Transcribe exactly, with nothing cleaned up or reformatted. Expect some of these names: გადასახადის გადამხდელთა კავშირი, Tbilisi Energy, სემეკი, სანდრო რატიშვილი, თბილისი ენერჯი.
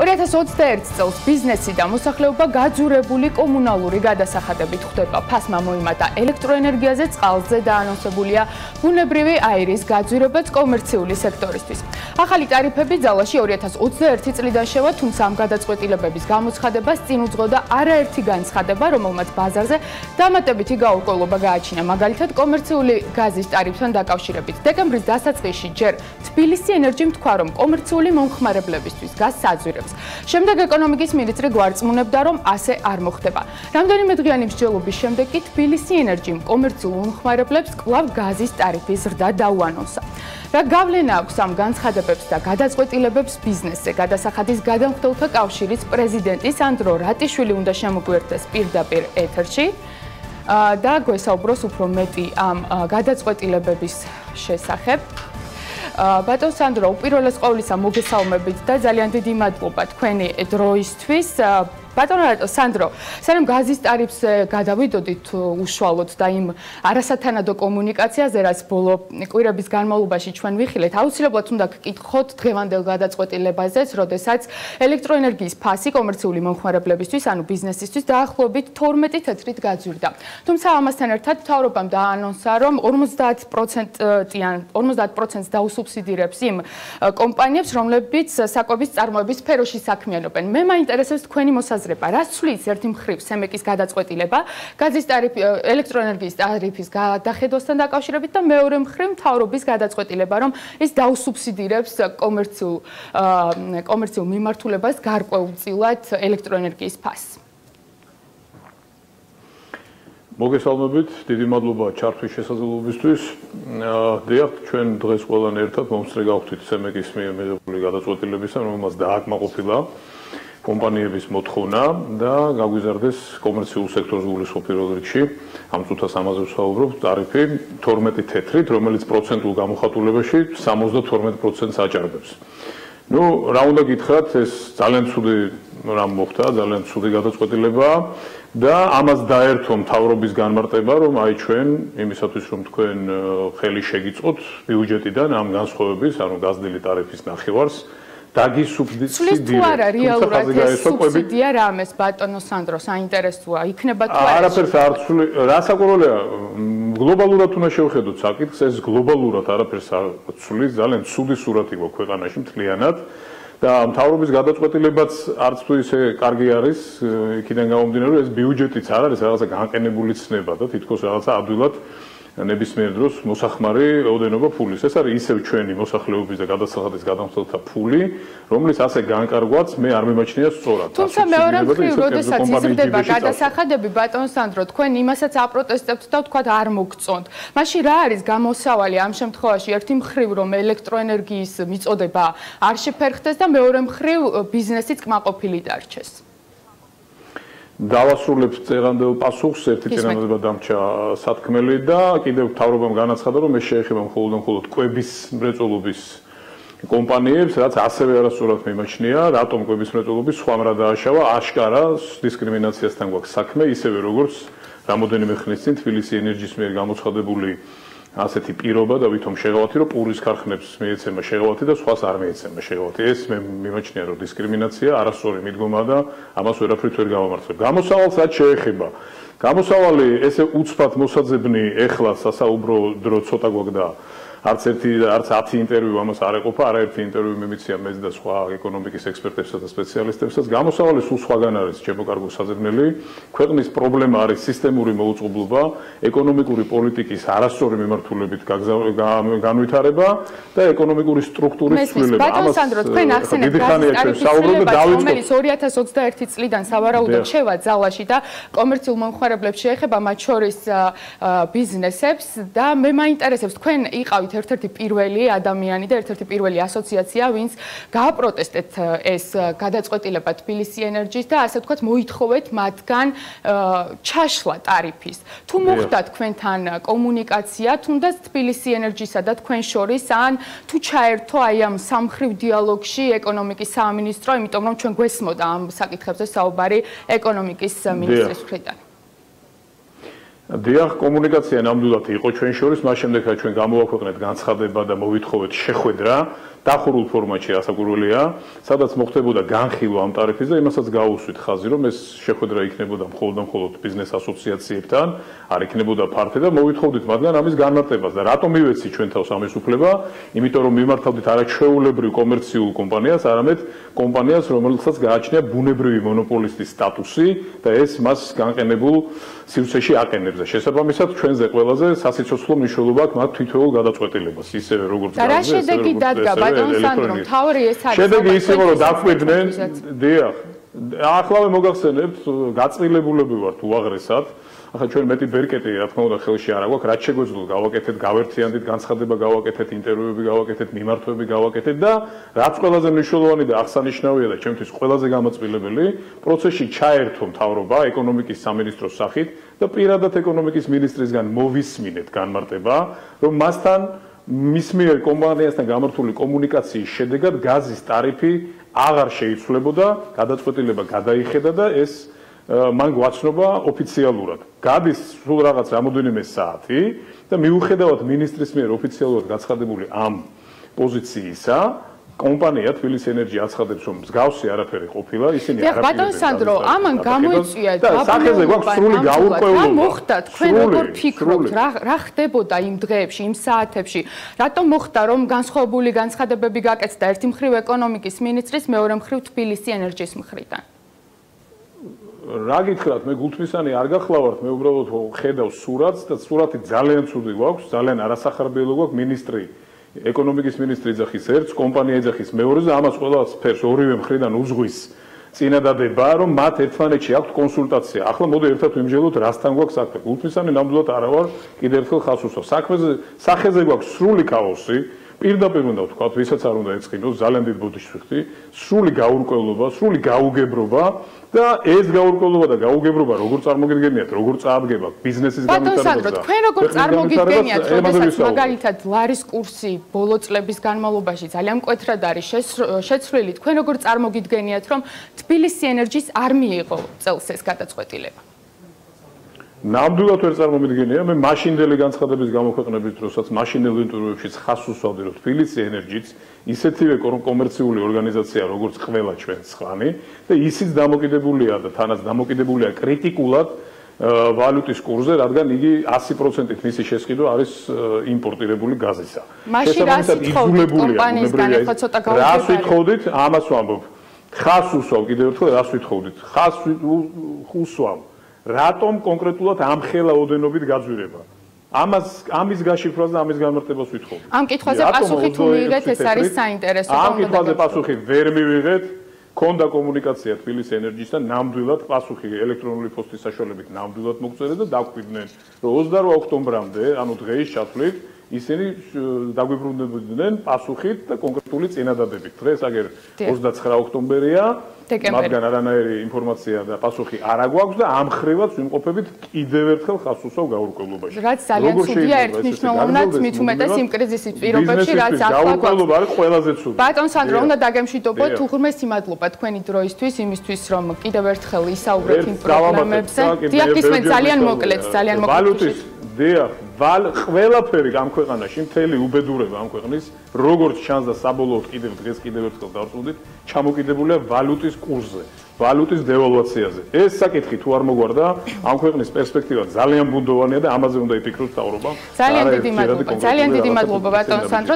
ორი ათას ოცდაერთ წელს ბიზნესი და მოსახლეობა გაძურებული კომუნალური გადასახადებით ხდება. ფასმა მოიმატა ელექტროენერგიაზე, წყალზე და ანონსებულია ბუნებრივი აირის გაძვირებაც კომერციული სექტორისთვის. Ახალი ტარიფები ძალაში ორი ათას ოცდაერთი წლიდან შევა, თუმცა ამ გადაწყვეტილებების გამოცხადებას წინ უძღოდა არაერთი განცხადება, რომელმაც ბაზარზე დამატებითი გაურკვევლობა გააჩინა, მაგალითად კომერციული გაზის ტარიფთან დაკავშირებით. დეკემბრის დასაწყისში ჯერ თბილისი ენერჯიმ თქვა, რომ კომერციული მომხმარებლებისთვის გაზს აძვირებს. შემდეგ ეკონომიკის მინისტრი გვარწმუნებდა, რომ ასე არ მოხდება. რამდენიმე დღიანი მსჯელობის შემდეგ კი თბილისი ენერჯიმ კომერციულ მომხმარებლებს კვლავ გაზის ტარიფის ზრდა დაუანონსა. რა გავლენა აქვს ამ განცხადებებს და გადაწყვეტილებებს ბიზნესზე? გადასახადის გადამხდელთა კავშირის პრეზიდენტი სანდრო რატიშვილი უნდა შემოგვიერთდეს პირდაპირ ეთერში და გვესაუბროს უფრო მეტი ამ გადაწყვეტილებების შესახებ. Ბატონ სანდრო, უპირველეს ყოვლისა მოგესალმებით და ძალიან დიდი მადლობა თქვენი დროისთვის. Ბატონო სანდრო, სანამ გაზის ტარიფზე გადავიდოდით, უშუალოდ და იმ არასათანადო კომუნიკაციაზე, რაც ბოლო კვირების განმავლობაში ჩვენ ვიხილეთ, აუცილებლად უნდა გკითხოთ დღევანდელ გადაწყვეტილებაზეც, როდესაც ელექტროენერგიის ფასი კომერციული მომხმარებლებისთვის, ანუ ბიზნესისთვის დაახლოებით თორმეტი თეთრით გაძვირდა. თუმცა ამასთან ერთად მთავრობამ დაანონსა, რომ ორმოცდაათ პროცენტს დაუსუბსიდირებს იმ კომპანიებს, რომლებიც საკვების წარმოების სფეროში საქმიანობენ. მე მაინტერესებს თქვენი მოსაზრება. Რაც ცვლის ერთი მხრივ სემეკის გადაწყვეტილება გაზის ტარიფის, ელექტროენერგიის ტარიფის გადახედვასთან დაკავშირებით და მეორე მხრივ მთავრობის გადაწყვეტილება, რომ ის დაუსუბსიდირებს კომერციულ კომერციულ მიმართულებას გარკვეულწილად ელექტროენერგიის ფასს. მოგესალმებით, დიდი მადლობა ჩარხვის შესაძლებლობისთვის. დიახ, ჩვენ დღეს ყველამ ერთად მომსწრე გავხდით სემეკის მიერ მიღებული გადაწყვეტილებისა, რომელმაც დააკმაყოფილა კომპანიების მოთხოვნა და გაგვიზარდეს კომერციულ სექტორს გულისხმობ რიგში, ამ წუთას ამაზე ვსაუბრობ, ტარიფი თორმეტი თეთრით, რომელიც პროცენტულ გამოხატულებაში სამოცდათორმეტ პროცენტს აჭარბებს. Ну, რა უნდა გითხრათ, ეს ძალიან ცუდი რამ მოხდა, ძალიან ცუდი გადაწყვეტილება და ამას დაერთო მთავრობის განმარტება, რომ აი ჩვენ იმისათვის, რომ თქვენ ხელი შეგიწყოთ ბიუჯეტიდან ამ განსხვავების, ანუ გაზდილი ტარიფის ნახევარს სულის თუ არა რეალურად ეს სუბსიდია რამეს, ბატონო სანდრო, საინტერესოა, იქნება თუ არა? არაფერს არ ცვლის, რა საკურველია, გლობალურად უნდა შევხედოთ საკითხს, ეს გლობალურად არაფერს არ ცვლის, ძალიან ცუდი სურათი გვაქვს ქვეყანაში მთლიანად და მთავრობის გადაწყვეტილებაც არც თუ ისე კარგი არის, იქიდან გამომდინარე, რომ ეს ბიუჯეტიც არ არის, რაღაცა განყენებული ცნება და თითქოს რაღაცა ადვილად ნებისმიერ დროს მოსახმარი ოდენობა ფულის. ეს არის ისევ ჩვენი მოსახლეობის და გადასახადის გადამხდელთა ფული, რომელიც ასე განკარგვაც მე არ მიმაჩნია სწორად. თუმცა მეორე მხრივ, როდესაც იზრდება გადასახადები, ბატონ სანდრო, თქვენ იმასაც აპროტესტებთ და თქვათ არ მოგწონთ. მაშინ რა არის გამოსავალი ამ შემთხვევაში? ერთი მხრივ, რომ ელექტროენერგიის მიწოდება არ შეფერხდეს და მეორე მხრივ ბიზნესიც კმაყოფილი დარჩეს. დავასრულებ წეღანდელ პასუხს, ერთი წინადადება დამჩა სათქმელი და კიდევ მთავრობამ განაცხადა, რომ ეს შეეხება მხოლოდ და მხოლოდ კვების მრეწველობის კომპანიებს, რაც ასევე არასწორად მიმაჩნია, რატომ კვების მრეწველობის სხვამ რა დააშავა, აშკარა დისკრიმინაციასთან გვაქვს საქმე, ისევე როგორც რამოდენიმე ხნის წინ თბილისი ენერჯის მიერ გამოცხადებული ასეთი პირობა და ვითომ შეღავათი, რომ პურის ქარხნებს მიეცემა შეღავათი და სხვას არ მიეცემა შეღავათი. ეს მე მიმაჩნია, რომ დისკრიმინაცია, არასწორი მიდგომა და ამას ვერაფრით ვერ გავამართლებ. გამოსავალს რაც შეეხება. გამოსავალი ესე უცბად მოსაძებნი, ეხლა სასაუბრო დრო ცოტა გვაქვს და არც ერთი და არც ათი ინტერვიუ ამას არ ეყოფა, არაერთი ინტერვიუ მიმიცია მეც და სხვა ეკონომიკის ექსპერტებსა და სპეციალისტებსაც. გამოსავალი სულ სხვაგან არის შემოკარგო საზრდელი. ქვეყნის პრობლემა არის სისტემური მოუწყებლობა, ეკონომიკური პოლიტიკის არასწორი მიმართულებით განვითარება და ეკონომიკური სტრუქტურის ცვლილება. ამას დიდი ხანია ჩვენ საუბრობთ, დავიწყოთ. ორი ათას ოცდაერთი წლიდან სავარაუდოდ შევა ძალაში და კომერციულ მომხმარებლებს შეეხება, მათ შორის ბიზნესებს და მე მაინტერესებს თქვენ იყავით ერთ-ერთი პირველი ადამიანი და ერთ-ერთი პირველი ასოციაცია, ვინც გააპროტესტეთ ეს გადაწყვეტილება თბილისი ენერჯის და ასე ვთქვათ მოითხოვეთ მათგან ჩაშლა ტარიფის. თუ მოხდა თქვენთან კომუნიკაცია, თუნდაც თბილისი ენერჯისა და თქვენ შორის, ან თუ ჩაერთო აი ამ სამხრივ დიალოგში ეკონომიკის სამინისტრო, იმიტომ რომ ჩვენ გვესმოდა ამ საკითხებზე საუბარი ეკონომიკის მინისტრის მხრიდან. დიახ, კომუნიკაცია ნამდვილად იყო ჩვენ შორის, მას შემდეგ რა ჩვენ გამოაქვეყნეთ განცხადება და მოვითხოვეთ შეხვედრა დახურულ ფორმატში ასაკურველია, სადაც მოხდებოდა განხილვა ამ ტარიფის და იმასაც გაუსვით ხაზი, რომ ეს შეხვედრა იქნებოდა მხოლოდ და მხოლოდ ბიზნეს ასოციაციებთან, არ იქნებოდა ფართე და მოვითხოვდით მათგან ამის განმარტებას და რატომ ივეცი ჩვენ თავს ამის უფლება, იმიტომ რომ მიმართავდით არა ჩვეულებრივ კომერციულ კომპანიას, არამედ კომპანიას, რომელსაც გააჩნია ბუნებრივი მონოპოლისტის სტატუსი და ეს მას განყენებულ სივრცეში აყენებს და შესაბამისად ჩვენზე ყველაზე სასიცოცხლო მნიშვნელობა აქვს მათ თვითონ გადაწყვეტილებას ისევე როგორც განზრახვის შედეგი დადგა ბატონ სანდრო თავი ეს არის შედეგი ისე რომ დაგვედნენ დიახ ახლა მოგახსენებთ გაწმილებულები ვართ უაღრესად ახლა ჩვენ მეტი ბერკეტი რა თქმა უნდა ხელში არ აგვაქვს რაც შეგვეძლო გავაკეთეთ გავერთიანდით განცხადება გავაკეთეთ ინტერვიუები გავაკეთეთ მიმართვები გავაკეთეთ და რაც ყველაზე მნიშვნელოვანი და აღსანიშნავია და ჩემთვის ყველაზე გამაწილებელი პროცესში ჩაერთო მთავრობა ეკონომიკის სამინისტროს სახით და პირადად ეკონომიკის მინისტრისგან მოვისმინეთ განმარტება რომ მასთან მის მიერ კომპანიასთან გამართული კომუნიკაციის შედეგად გაზის ტარიფი აღარ შეიცვლებოდა გადაწყვეტილება გადაიხედა და ეს მან გვაცნობა ოფიციალურად. Გადის სულ რაღაც რამოდენიმე საათი და მიუხედავად მინისტრის მიერ ოფიციალურად გაცხადებული ამ პოზიციისა, კომპანია თბილისი ენერჯი აცხადებს, რომ მსგავსი არაფერი ყოფილა, ისინი არაფერი. ბატონ სანდრო, ამან გამოიწვია დაბალზე გვაქვს სრული გაურკვევლობა. რა მოხდა? თქვენ როგორ ფიქრობთ, რა რა ხდებოდა იმ დღეებში, იმ საათებში? რატომ მოხდა, რომ განსხვავებული განცხადებები გაკეთდა ერთი მხრივ ეკონომიკის მინისტრის, მეორე მხრივ თბილისი ენერჯის მხრიდან? რა გითხრათ, მე გულთმისანი არ გახლავართ, მე უბრალოდ ხედავ სურათს და სურათი ძალიან ცუდი გვაქვს, ძალიან არასახარბიელო გვაქვს მინისტრი, ეკონომიკის მინისტრი ეძახის ერთს, კომპანია ეძახის მეორეს და ამას ყველა სფეროს ორივე მხრიდან უძღვის წინადადება, რომ მათ ერთმანეთში აქვს კონსულტაცია. Ახლა მოდი ერთად ვიმსჯელოთ, რასთან გვაქვს აქ და გულთმისანი ნამდვილად არ ვარ კიდევ ერთხელ ხას უსვამს. საქმეზე სახეზე გვაქვს სრული ქაოსი. Პირდაპირ უნდა ვთქვათ, ვისაც არ უნდა ეწყინოს, ძალიან დიდ ბოდიშს ვიხდი, სრული გაურკვევლობა, სრული გაუგებრობა და ეს გაურკვევლობა და გაუგებრობა როგორ წარმოგიდგენიათ, როგორ წააგდება ბიზნესის განვითარებაზე. ბატონ სანდრო, თქვენ როგორ წარმოგიდგენიათ, როდესაც მაგალითად ლარის კურსი ბოლო წლების განმავლობაში ძალიან მკვეთრად არის შეცვლილი, თქვენ როგორ წარმოგიდგენიათ, რომ თბილისი ენერჯის არ მიიღო წელს ეს გადაწყვეტილება? ნამდვილად ვერ წარმოვიდგენია, მე მაშინდელი განცხადების გამოქვეყნების დროსაც მაშინდელ ინტერვიუებშიც ხას უსვამდი, რომ თბილისი ენერჯიც ისეთივე კომერციული ორგანიზაცია, როგორც ყველა ჩვენ სხვანი და ისიც დამოკიდებულია და თანაც დამოკიდებულია კრიტიკულად ვალუტის კურსზე, რადგან იგი ასი პროცენტით მისი შესყიდვა არის იმპორტირებული გაზისა. შესაბამისად, იზოლებულია. რას ვითხოვდით? ამას ვამბობ. ხას უსვამ კიდევ ერთხელ, რას ვითხოვდით? ხას უსვამ. Ratom konkretულად ამ ხელა ოდენობით გაძვირება. Ამას ამის გაშიფრას და ამის განმარტებას ვითხოვთ. Ამ კითხვაზე პასუხი თუ მიიღეთ, ეს არის საინტერესო. Ამ კითხვაზე პასუხი ვერ მივიღეთ. Ქონდა კომუნიკაცია თბილისი ენერჯისთან, ნამდვილად პასუხი ელექტრონული ფოსტის საშუალებით ნამდვილად მოგწერეს და დაგვიდნენ, რომ ოცდაორი ოქტომბრამდე, ანუ დღეის ჩათვლით, ისინი დაგვიბრუნდებოდნენ პასუხით და კონკრეტული წინადადებით. დღეს აგერ ოცდაცხრა ოქტომბერია. მათგან არანაირი ინფორმაცია და პასუხი არ აგვაქვს და ამ ხრივაც ვიმყოფებით კიდევ ერთხელ ხას უსვავ გაურკვევლობაში. რაც ძალიან ცუდია ერთნიშნოვნად, მით უმეტეს იმ კრიზისის პირობებში, რაც ახლა გვაქვს. ბატონ სანდრო, უნდა დაგემშვიდობოთ, უღრმეს სიმადლობა თქვენი დროისთვის, იმისთვის, რომ კიდევ ერთხელ ისაუბრეთ იმ პრობლემებზე. დიახ, გისმენთ, ძალიან მოკლედ, ძალიან მოკლედ. დიახ, ყველაფერი ამ ქვეყანაში, მთელი უბედურება ამ ქვეყნის, როგორც ჩანს და საბოლოოდ კიდევ დღეს კიდევ ერთხელ დავწვდით, ჩამოკიდებულია ვალუტის კურსზე, ვალუტის დევალვაციაზე. ეს საკითხი თუ არ მოგვარდა, ამ ქვეყნის პერსპექტივა ძალიან ბუნდოვანია და ამაზე უნდა იფიქროს თავრობა. ძალიან დიდი მადლობა, ძალიან დიდი მადლობა ბატონ სანდრო.